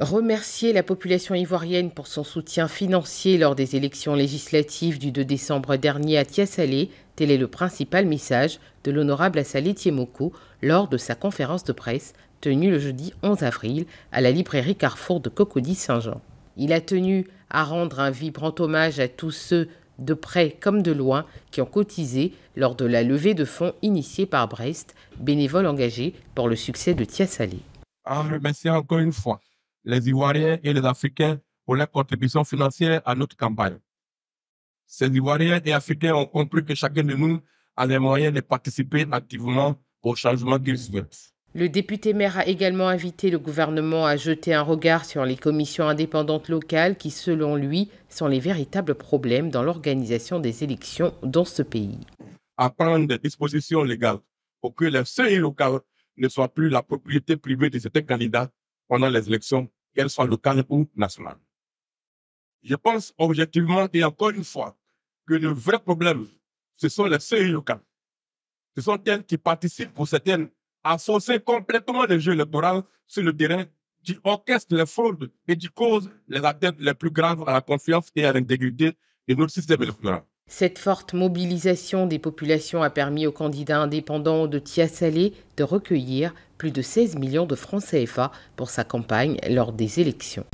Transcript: Remercier la population ivoirienne pour son soutien financier lors des élections législatives du 2 décembre dernier à Tiassalé, tel est le principal message de l'honorable Assalé Tiémoko lors de sa conférence de presse tenue le jeudi 11 avril à la librairie Carrefour de Cocody-Saint-Jean. Il a tenu à rendre un vibrant hommage à tous ceux, de près comme de loin, qui ont cotisé lors de la levée de fonds initiée par Brest, bénévoles engagés pour le succès de Tiassalé. À remercier encore une fois les Ivoiriens et les Africains pour leur contribution financière à notre campagne. Ces Ivoiriens et Africains ont compris que chacun de nous a les moyens de participer activement au changement qu'ils souhaitent. Le député-maire a également invité le gouvernement à jeter un regard sur les commissions indépendantes locales qui, selon lui, sont les véritables problèmes dans l'organisation des élections dans ce pays. À prendre des dispositions légales pour que les CEU locales ne soient plus la propriété privée de certains candidats pendant les élections, qu'elles soient locales ou nationales. Je pense objectivement et encore une fois que le vrai problème, ce sont les CEU locales. Ce sont elles qui participent pour certaines à saucer complètement les jeux électoraux sur le terrain, qui orchestrent les fraudes et qui causent les atteintes les plus graves à la confiance et à l'intégrité de notre système électoral. Cette forte mobilisation des populations a permis aux candidats indépendants de Tiassalé de recueillir plus de 16 millions de francs CFA pour sa campagne lors des élections.